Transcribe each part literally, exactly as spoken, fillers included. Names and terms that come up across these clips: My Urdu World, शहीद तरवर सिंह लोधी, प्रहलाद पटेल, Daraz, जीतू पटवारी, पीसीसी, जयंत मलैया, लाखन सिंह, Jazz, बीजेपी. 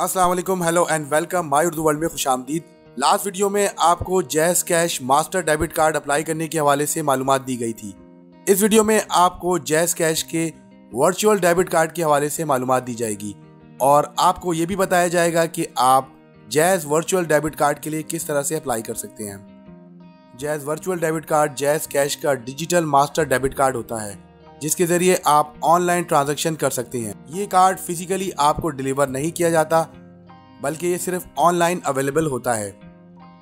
अस्सलाम वालेकुम, hello and welcome my Urdu world में खुशामदीद। लास्ट वीडियो में आपको Jazz Cash Master debit card apply करने के हवाले से मालूमात दी गई थी। इस वीडियो में आपको जैज़ कैश के वर्चुअल डेबिट कार्ड के हवाले से मालूमात दी जाएगी और आपको ये भी बताया जाएगा कि आप जैज़ वर्चुअल डेबिट कार्ड के लिए किस तरह से अप्लाई कर सकते हैं। Jazz virtual debit card Jazz Cash का डिजिटल मास्टर डेबिट कार्ड होता है जिसके ज़रिए आप ऑनलाइन ट्रांजैक्शन कर सकते हैं। ये कार्ड फिजिकली आपको डिलीवर नहीं किया जाता बल्कि ये सिर्फ ऑनलाइन अवेलेबल होता है।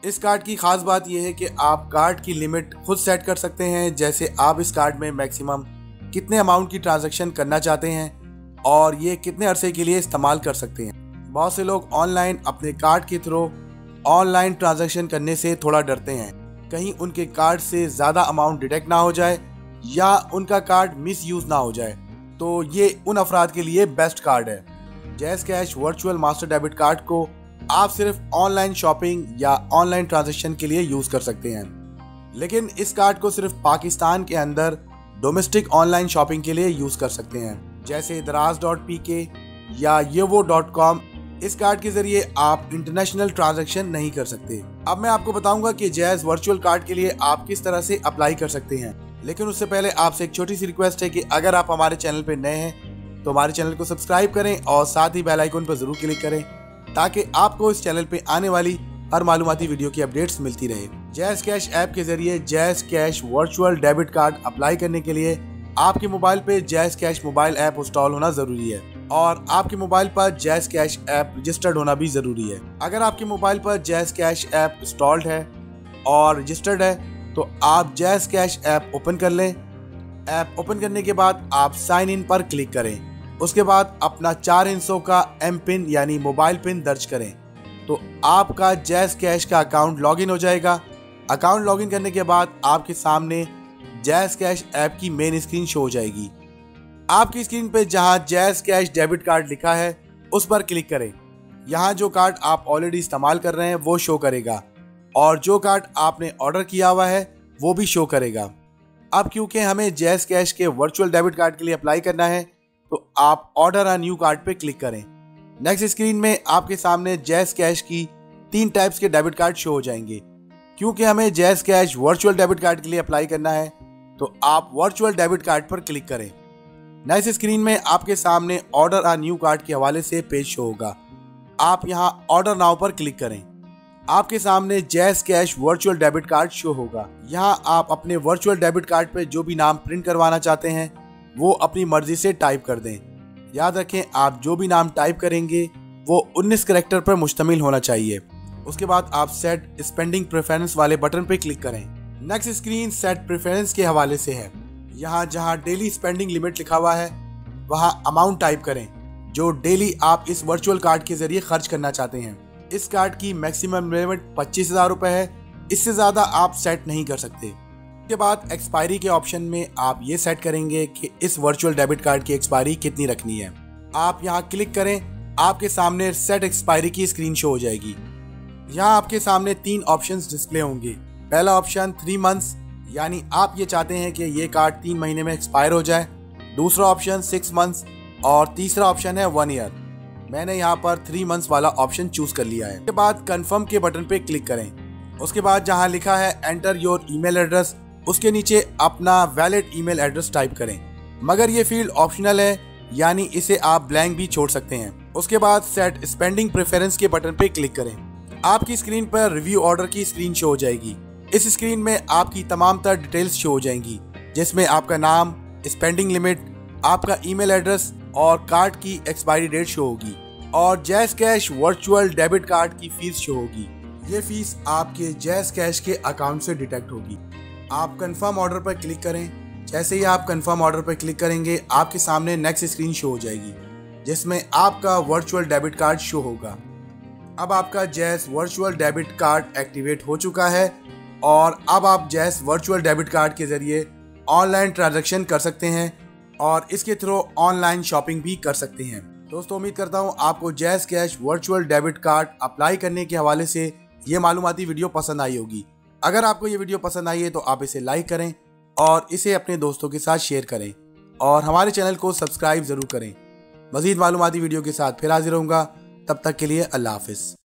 इस कार्ड की ख़ास बात यह है कि आप कार्ड की लिमिट खुद सेट कर सकते हैं, जैसे आप इस कार्ड में मैक्सिमम कितने अमाउंट की ट्रांजैक्शन करना चाहते हैं और ये कितने अरसे के लिए इस्तेमाल कर सकते हैं। बहुत से लोग ऑनलाइन अपने कार्ड के थ्रू ऑनलाइन ट्रांजैक्शन करने से थोड़ा डरते हैं, कहीं उनके कार्ड से ज़्यादा अमाउंट डिटेक्ट ना हो जाए या उनका कार्ड मिस यूज़ ना हो जाए, तो ये उन अफराद के लिए बेस्ट कार्ड है। Jazz Cash virtual Master debit card को आप सिर्फ ऑनलाइन शॉपिंग या ऑनलाइन ट्रांजैक्शन के लिए यूज़ कर सकते हैं, लेकिन इस कार्ड को सिर्फ पाकिस्तान के अंदर डोमेस्टिक ऑनलाइन शॉपिंग के लिए यूज़ कर सकते हैं, जैसे दराज डॉट पी के या ये वो डॉट कॉम। इस कार्ड के जरिए आप इंटरनेशनल ट्रांजैक्शन नहीं कर सकते। अब मैं आपको बताऊंगा कि जैज़ वर्चुअल कार्ड के लिए आप किस तरह से अप्लाई कर सकते हैं, लेकिन उससे पहले आपसे एक छोटी सी रिक्वेस्ट है कि अगर आप हमारे चैनल पर नए हैं तो हमारे चैनल को सब्सक्राइब करें और साथ ही बेल आइकन पर ज़रूर क्लिक करें ताकि आपको इस चैनल पे आने वाली हर मालूमाती वीडियो की अपडेट्स मिलती रहे। जैज़ कैश ऐप के जरिए Jazz Cash virtual debit card apply करने के लिए आपके मोबाइल पे Jazz Cash mobile app install होना ज़रूरी है और आपके मोबाइल पर जैज़ कैश ऐप रजिस्टर्ड होना भी ज़रूरी है। अगर आपके मोबाइल पर जैज़ कैश ऐप इंस्टॉल्ड है और रजिस्टर्ड है तो आप जैज़ कैश ऐप ओपन कर लें। ऐप ओपन करने के बाद आप साइन इन पर क्लिक करें, उसके बाद अपना चार हिस्सों का एम पिन यानी मोबाइल पिन दर्ज करें तो आपका जैज़ कैश का अकाउंट लॉगिन हो जाएगा। अकाउंट लॉगिन करने के बाद आपके सामने जैज़ कैश ऐप की मेन स्क्रीन शो हो जाएगी। आपकी स्क्रीन पर जहां जैज़ कैश डेबिट कार्ड लिखा है उस पर क्लिक करें। यहाँ जो कार्ड आप ऑलरेडी इस्तेमाल कर रहे हैं वो शो करेगा और जो कार्ड आपने ऑर्डर किया हुआ है वो भी शो करेगा। अब क्योंकि हमें जैज़ कैश के वर्चुअल डेबिट कार्ड के लिए अप्लाई करना है तो आप ऑर्डर अ न्यू कार्ड पे क्लिक करें। नेक्स्ट स्क्रीन में आपके सामने जैज़ कैश की तीन टाइप्स के डेबिट कार्ड शो हो जाएंगे। क्योंकि हमें Jazz Cash virtual debit card के लिए अप्लाई करना है तो आप वर्चुअल डेबिट कार्ड पर क्लिक करें। नेक्स्ट स्क्रीन में आपके सामने ऑर्डर अ न्यू कार्ड के हवाले से पेज शो होगा। आप यहाँ ऑर्डर नाउ पर क्लिक करें। आपके सामने Jazz Cash virtual debit card show होगा। यहाँ आप अपने वर्चुअल डेबिट कार्ड पर जो भी नाम प्रिंट करवाना चाहते हैं वो अपनी मर्जी से टाइप कर दें। याद रखें, आप जो भी नाम टाइप करेंगे वो उन्नीस कैरेक्टर पर मुश्तमिल होना चाहिए। उसके बाद आप सेट स्पेंडिंग प्रेफरेंस वाले बटन पर क्लिक करें। नेक्स्ट स्क्रीन सेट प्रेफरेंस के हवाले से है। यहाँ जहाँ डेली स्पेंडिंग लिमिट लिखा हुआ है वहाँ अमाउंट टाइप करें जो डेली आप इस वर्चुअल कार्ड के जरिए खर्च करना चाहते हैं। इस कार्ड की मैक्सिमम लिमिट पच्चीस हज़ार रुपये है, इससे ज़्यादा आप सेट नहीं कर सकते। इसके बाद एक्सपायरी के ऑप्शन में आप ये सेट करेंगे कि इस वर्चुअल डेबिट कार्ड की एक्सपायरी कितनी रखनी है। आप यहाँ क्लिक करें, आपके सामने सेट एक्सपायरी की स्क्रीन शो हो जाएगी। यहाँ आपके सामने तीन ऑप्शंस डिस्प्ले होंगे। पहला ऑप्शन थ्री मंथ्स यानी आप ये चाहते हैं कि ये कार्ड तीन महीने में एक्सपायर हो जाए। दूसरा ऑप्शन सिक्स मंथ्स और तीसरा ऑप्शन है वन ईयर। मैंने यहाँ पर थ्री मंथ्स वाला ऑप्शन चूज कर लिया है। उसके बाद कंफर्म के बटन पे क्लिक करें। उसके बाद जहाँ लिखा है एंटर योर ईमेल एड्रेस, उसके नीचे अपना वैलिड ईमेल एड्रेस टाइप करें, मगर ये फील्ड ऑप्शनल है यानी इसे आप ब्लैंक भी छोड़ सकते हैं। उसके बाद सेट स्पेंडिंग प्रेफरेंस के बटन पे क्लिक करें। आपकी स्क्रीन पर रिव्यू ऑर्डर की स्क्रीन शो हो जाएगी। इस स्क्रीन में आपकी तमाम तर डिटेल्स शो हो जाएंगी जिसमें आपका नाम, स्पेंडिंग लिमिट, आपका ईमेल एड्रेस और कार्ड की एक्सपायरी डेट शो होगी और Jazz Cash virtual debit card की फीस शो होगी। ये फीस आपके जैज़ कैश के अकाउंट से डिटेक्ट होगी। आप कंफर्म ऑर्डर पर क्लिक करें। जैसे ही आप कंफर्म ऑर्डर पर क्लिक करेंगे आपके सामने नेक्स्ट स्क्रीन शो हो जाएगी जिसमें आपका वर्चुअल डेबिट कार्ड शो होगा। अब आपका Jazz virtual debit card activate हो चुका है और अब आप जैज़ वर्चुअल डेबिट कार्ड के जरिए ऑनलाइन ट्रांजैक्शन कर सकते हैं और इसके थ्रू ऑनलाइन शॉपिंग भी कर सकते हैं। दोस्तों, उम्मीद करता हूँ आपको Jazz Cash virtual debit card apply करने के हवाले से ये मालूमाती वीडियो पसंद आई होगी। अगर आपको ये वीडियो पसंद आई है तो आप इसे लाइक करें और इसे अपने दोस्तों के साथ शेयर करें और हमारे चैनल को सब्सक्राइब ज़रूर करें। मज़ीद मालूमाती वीडियो के साथ फिर हाजिर होऊंगा। तब तक के लिए अल्लाह हाफिज।